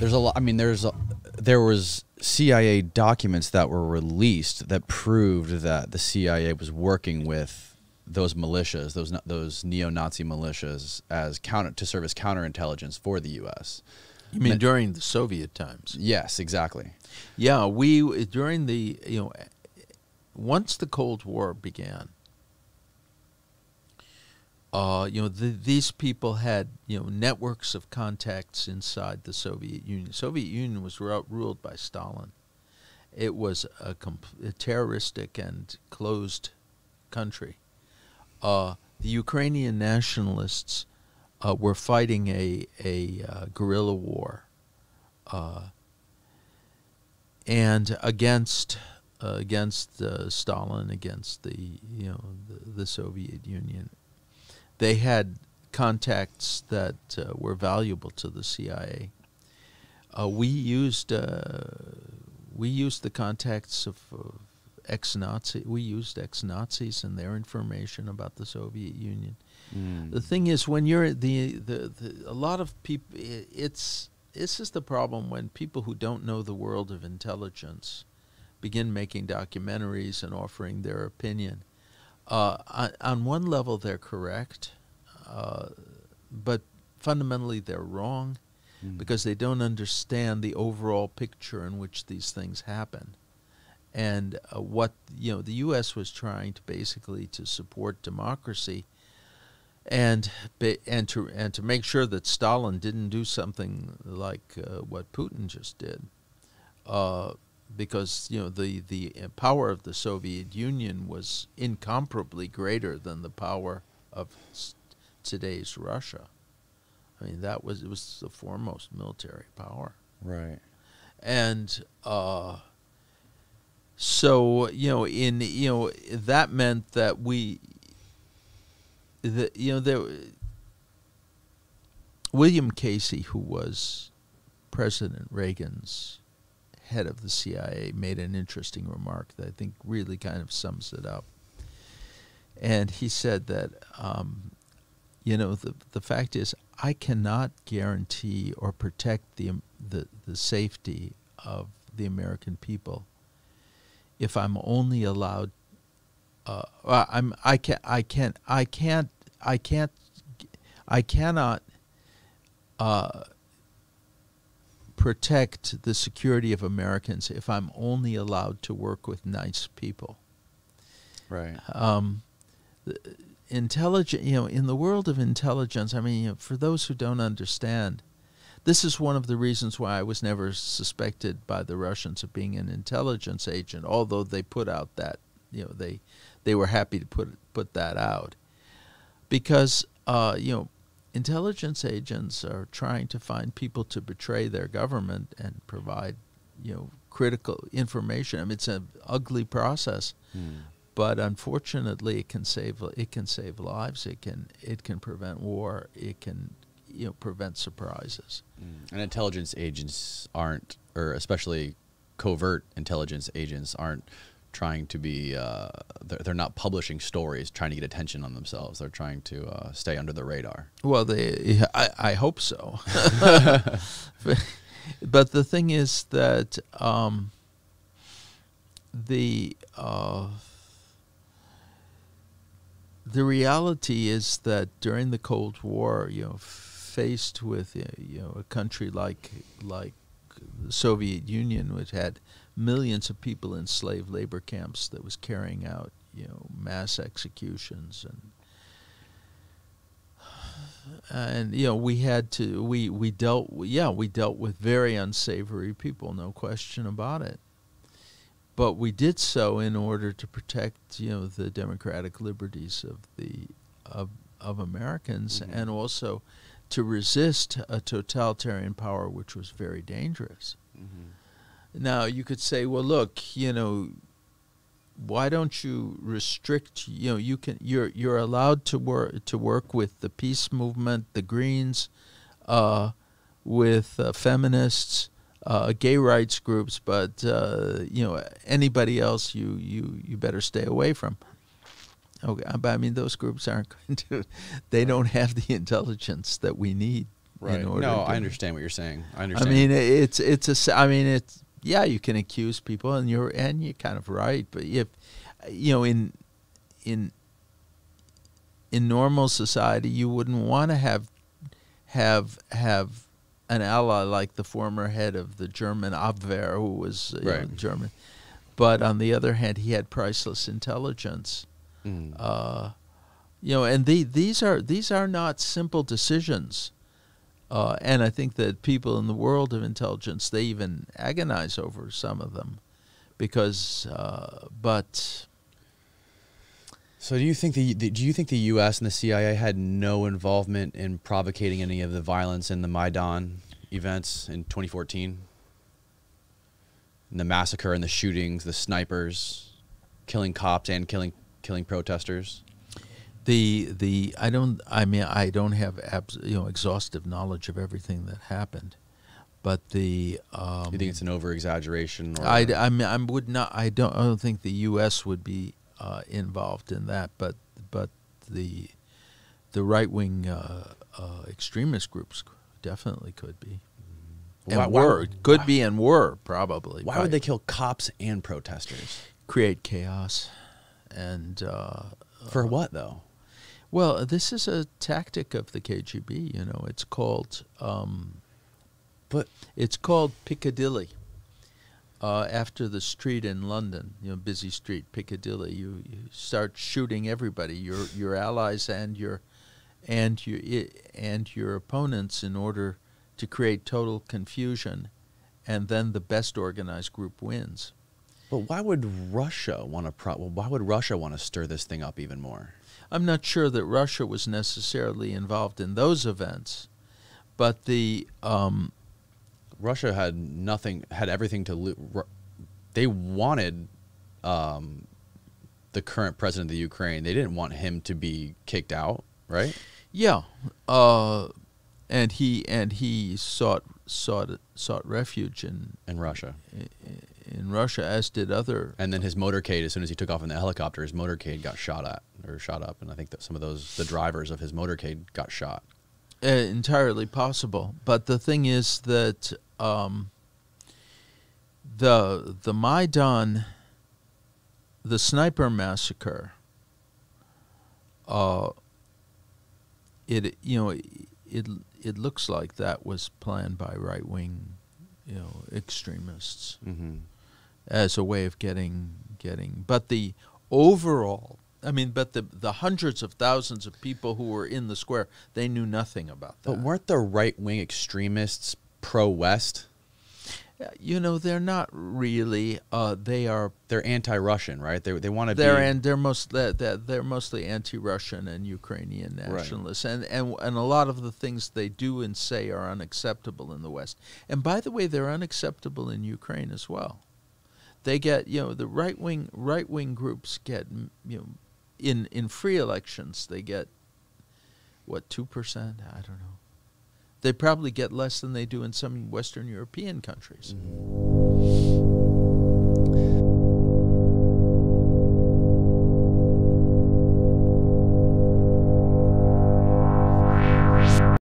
There's a lot. I mean, there was CIA documents that were released that proved that the CIA was working with those militias, those neo-Nazi militias, as to serve as counterintelligence for the U.S. You mean during the Soviet times? Yes, exactly. Yeah, we during the once the Cold War began, these people had networks of contacts inside the Soviet Union. Soviet Union was ruled by Stalin. It was a terroristic and closed country. The Ukrainian nationalists were fighting a guerrilla war, and against Stalin, against the Soviet Union. They had contacts that were valuable to the CIA. We used the contacts of ex-Nazi. We used ex-Nazis and their information about the Soviet Union. Mm. The thing is, when you're a lot of people, this is the problem when people who don't know the world of intelligence begin making documentaries and offering their opinion. On one level, they're correct, but fundamentally they're wrong, mm, because they don't understand the overall picture in which these things happen. And what the U.S. was trying to basically to support democracy. And to make sure that Stalin didn't do something like what Putin just did, because the power of the Soviet Union was incomparably greater than the power of today's Russia. I mean, it was the foremost military power, right? And so that meant that William Casey, who was President Reagan's head of the CIA, made an interesting remark that I think really kind of sums it up. And he said that, the fact is, I cannot guarantee or protect the safety of the American people if I'm only allowed. I cannot protect the security of Americans if I'm only allowed to work with nice people. Right. In the world of intelligence, I mean, for those who don't understand, this is one of the reasons why I was never suspected by the Russians of being an intelligence agent, although they put out that, they were happy to put that out, because intelligence agents are trying to find people to betray their government and provide critical information. I mean, it's an ugly process, mm, but unfortunately, it can save lives. It can prevent war. It can prevent surprises. Mm. And intelligence agents aren't, or especially covert intelligence agents aren't, trying to be, they're not publishing stories, trying to get attention on themselves. They're trying to stay under the radar. Well, I hope so. But the thing is that the reality is that during the Cold War, faced with a country like the Soviet Union, which had millions of people in slave labor camps, that was carrying out, mass executions, and we dealt with very unsavory people, no question about it. But we did so in order to protect, the democratic liberties of Americans, mm-hmm, and also to resist a totalitarian power which was very dangerous. Mm-hmm. Now, you could say, well, look, why don't you restrict, you're allowed to work with the peace movement, the Greens, with feminists, gay rights groups, but anybody else you better stay away from. Okay, but I mean, those groups aren't going to, they don't have the intelligence that we need Right. I understand what you're saying. I understand. I mean, it's yeah, you can accuse people, and you're kind of right. But if you know, in normal society, you wouldn't want to have an ally like the former head of the German Abwehr, who was German. But on the other hand, he had priceless intelligence. Mm. You know, and these are not simple decisions. And I think that people in the world of intelligence, they even agonize over some of them, because. So do you think the U.S. and the CIA had no involvement in provocating any of the violence in the Maidan events in 2014? The massacre and the shootings, the snipers, killing cops and killing protesters. I don't have exhaustive knowledge of everything that happened, but the you think it's an over exaggeration? Or I don't think the U.S. would be involved in that, but the right wing extremist groups definitely could be. And were probably. Why would they kill cops and protesters? Create chaos, and for what though? Well, this is a tactic of the KGB. You know, it's called, Piccadilly, after the street in London. You know, busy street, Piccadilly. You start shooting everybody, your allies and your opponents, in order to create total confusion, and then the best organized group wins. But why would Russia want to? Why would Russia want to stir this thing up even more? I'm not sure that Russia was necessarily involved in those events, but the Russia had nothing, had everything to lose. They wanted the current president of the Ukraine. They didn't want him to be kicked out, right? Yeah. And he sought refuge in Russia. In Russia, as did other. And then his motorcade, as soon as he took off in the helicopter, his motorcade got shot up, and I think that some of the drivers of his motorcade got shot. Entirely possible, but the thing is that the Maidan, the sniper massacre. It looks like that was planned by right-wing, extremists, mm-hmm. as a way of getting. But the overall, the hundreds of thousands of people who were in the square, they knew nothing about that. But weren't the right-wing extremists pro-West? They're not really. They're anti-Russian, right? They want to be. They're mostly anti-Russian and Ukrainian nationalists, right. and a lot of the things they do and say are unacceptable in the West. And by the way, they're unacceptable in Ukraine as well. They get the right-wing groups get in free elections they get what, 2%? I don't know. They probably get less than they do in some Western European countries. Mm-hmm.